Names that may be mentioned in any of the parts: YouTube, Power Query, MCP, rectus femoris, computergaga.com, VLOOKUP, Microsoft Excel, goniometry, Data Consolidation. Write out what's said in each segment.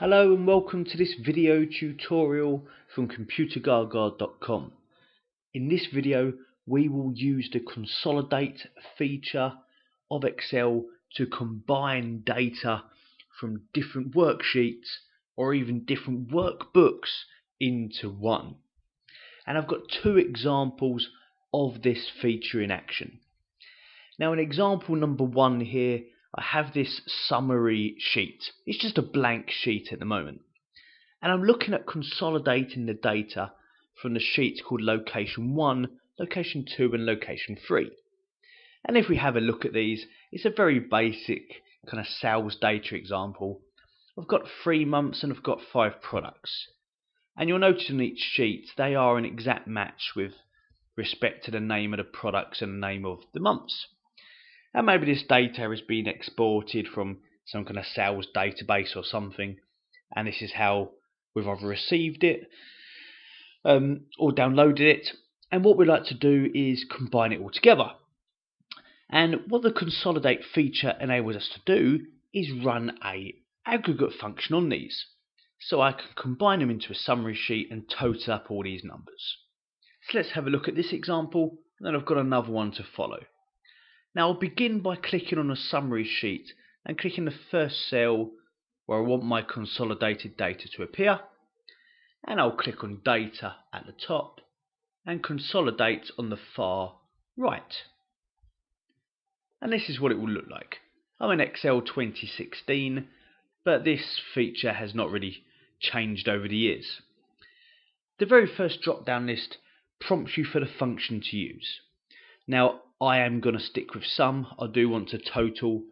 Hello and welcome to this video tutorial from computergaga.com. In this video we will use the consolidate feature of Excel to combine data from different worksheets or even different workbooks into one. And I've got two examples of this feature in action. Now in example number one here I have this summary sheet. It's just a blank sheet at the moment. And I'm looking at consolidating the data from the sheets called Location 1, Location 2 and Location 3. And if we have a look at these, it's a very basic kind of sales data example. I've got 3 months and I've got 5 products. And you'll notice on each sheet they are an exact match with respect to the name of the products and the name of the months. And maybe this data has been exported from some kind of sales database or something, and this is how we've either received it or downloaded it. And what we like to do is combine it all together. And what the consolidate feature enables us to do is run an aggregate function on these, so I can combine them into a summary sheet and total up all these numbers. So let's have a look at this example, and then I've got another one to follow. Now I'll begin by clicking on a summary sheet and clicking the first cell where I want my consolidated data to appear, and I'll click on data at the top and consolidate on the far right. And this is what it will look like. I'm in Excel 2016, but this feature has not really changed over the years. The very first drop down list prompts you for the function to use. Now I am going to stick with sum. I do want to total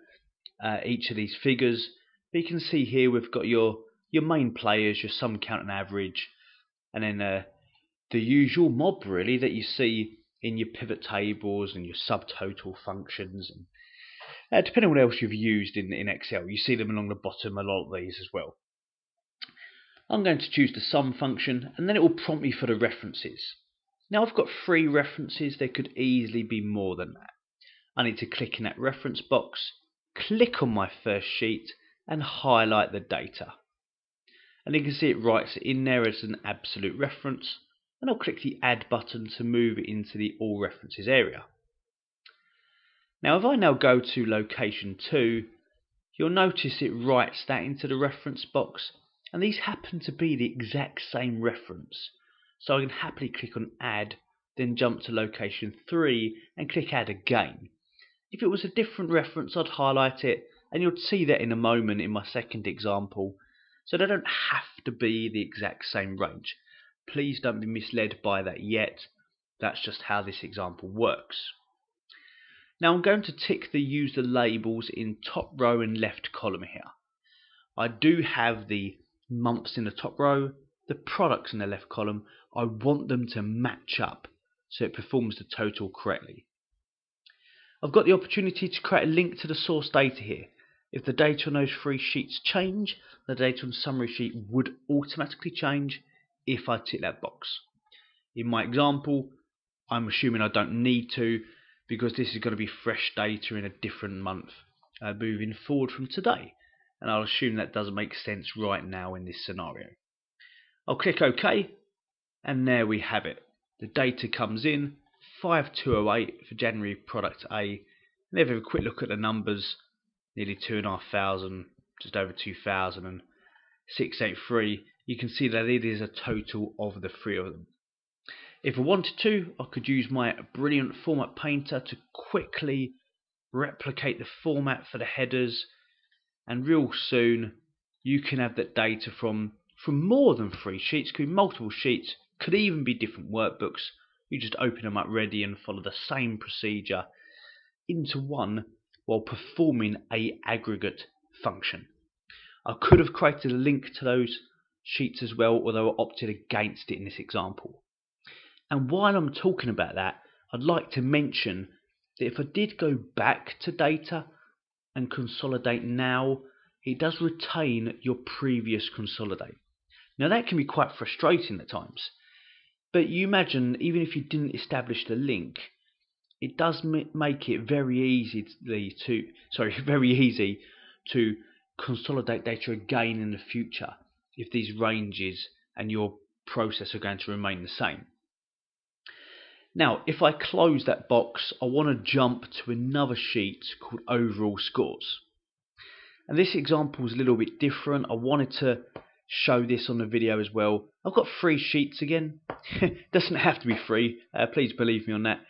each of these figures. But you can see here we've got your main players, your sum, count and average, and then the usual mob really that you see in your pivot tables and your subtotal functions. And, depending on what else you've used in Excel, you see them along the bottom a lot of these as well. I'm going to choose the sum function and then it will prompt me for the references. Now I've got 3 references, there could easily be more than that. I need to click in that reference box, click on my first sheet and highlight the data. And you can see it writes it in there as an absolute reference, and I'll click the add button to move it into the all references area. Now if I now go to location 2, you'll notice it writes that into the reference box, and these happen to be the exact same reference. So I can happily click on add, then jump to location 3 and click add again. If it was a different reference I'd highlight it, and you'll see that in a moment in my second example. So they don't have to be the exact same range. Please don't be misled by that yet. That's just how this example works. Now I'm going to tick the user labels in top row and left column here. I do have the months in the top row, the products in the left column. I want them to match up so it performs the total correctly. I've got the opportunity to create a link to the source data here. If the data on those 3 sheets change, the data on the summary sheet would automatically change if I tick that box. In my example, I'm assuming I don't need to, because this is going to be fresh data in a different month moving forward from today. And I'll assume that doesn't make sense right now in this scenario. I'll click OK, and there we have it. The data comes in, 5208 for January product A. And if we have a quick look at the numbers, nearly 2,500, just over 2,000 and 683. You can see that it is a total of the 3 of them. If I wanted to, I could use my brilliant format painter to quickly replicate the format for the headers, and real soon you can have that data from more than 3 sheets, could be multiple sheets, could even be different workbooks. You just open them up ready and follow the same procedure into one while performing an aggregate function. I could have created a link to those sheets as well, although I opted against it in this example. And while I'm talking about that, I'd like to mention that if I did go back to data and consolidate now, it does retain your previous consolidate. Now that can be quite frustrating at times, but you imagine even if you didn't establish the link, it does make it very easy to consolidate data again in the future if these ranges and your process are going to remain the same. Now, if I close that box, I want to jump to another sheet called Overall Scores. And this example is a little bit different. I wanted to show this on the video as well. I've got 3 sheets again. Doesn't have to be 3. Please believe me on that.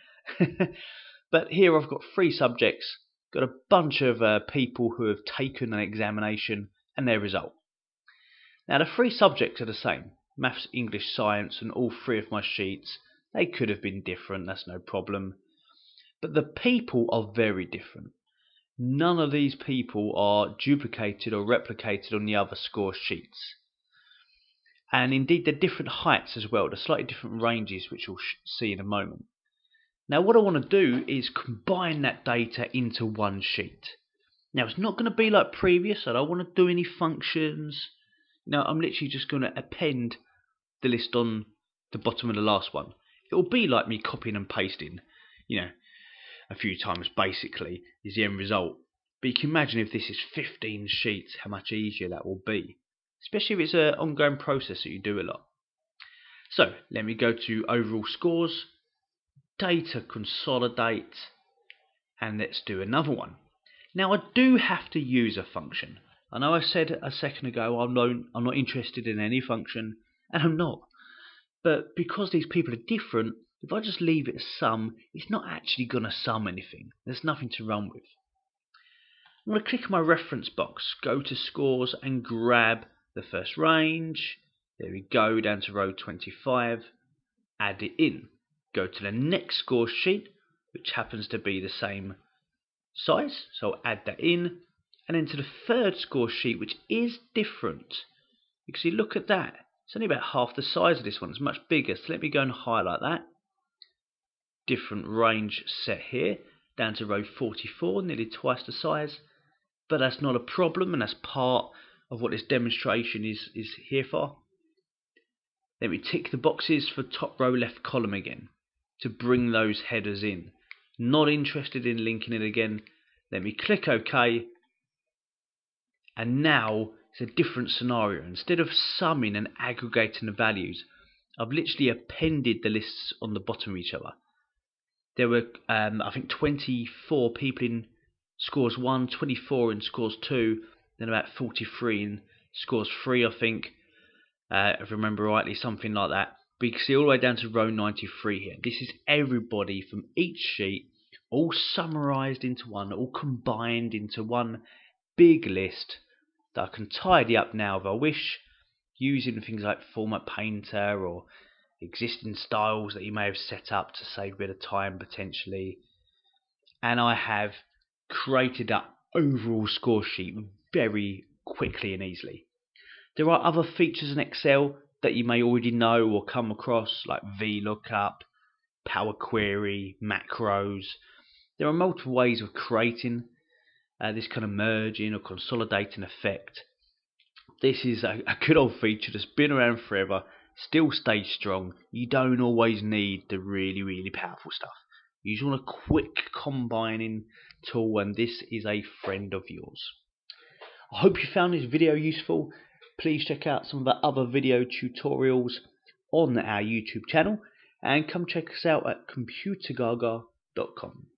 But here I've got 3 subjects. Got a bunch of people who have taken an examination and their result. Now the 3 subjects are the same. Maths, English, Science, and all 3 of my sheets. They could have been different, that's no problem. But the people are very different. None of these people are duplicated or replicated on the other score sheets. And indeed they're different heights as well. They're slightly different ranges, which we'll see in a moment. Now what I want to do is combine that data into one sheet. Now it's not going to be like previous. I don't want to do any functions. Now I'm literally just going to append the list on the bottom of the last one. It will be like me copying and pasting, you know, a few times basically is the end result. But you can imagine if this is 15 sheets, how much easier that will be. Especially if it's an ongoing process that you do a lot. So let me go to Overall Scores, Data Consolidate, and let's do another one. Now I do have to use a function. I know I said a second ago I'm not interested in any function, and I'm not. But because these people are different, if I just leave it as sum, it's not actually going to sum anything. There's nothing to run with. I'm going to click on my reference box, go to Scores and grab the first range. There we go, down to row 25, add it in. Go to the next score sheet, which happens to be the same size, so I'll add that in. And then to the third score sheet, which is different. You can see, look at that. It's only about half the size of this one. It's much bigger, so let me go and highlight that. Different range set here, down to row 44, nearly twice the size. But that's not a problem, and that's part of what this demonstration is here for. Then we tick the boxes for top row left column again, to bring those headers in. Not interested in linking it again. Let me click OK. And now it's a different scenario. Instead of summing and aggregating the values, I've literally appended the lists on the bottom of each other. There were, I think, 24 people in Scores 1, 24 in Scores 2, then about 43 in Scores 3, I think, if I remember rightly, something like that. But you can see all the way down to row 93 here. This is everybody from each sheet, all summarised into one, all combined into one big list that I can tidy up now if I wish, using things like Format Painter or existing styles that you may have set up to save a bit of time potentially. And I have created that overall score sheet very quickly and easily. There are other features in Excel that you may already know or come across, like VLOOKUP, Power Query, macros. There are multiple ways of creating this kind of merging or consolidating effect. This is a good old feature that's been around forever, still stays strong. You don't always need the really powerful stuff. You just want a quick combining tool, and this is a friend of yours. I hope you found this video useful. Please check out some of the other video tutorials on our YouTube channel, and come check us out at computergaga.com.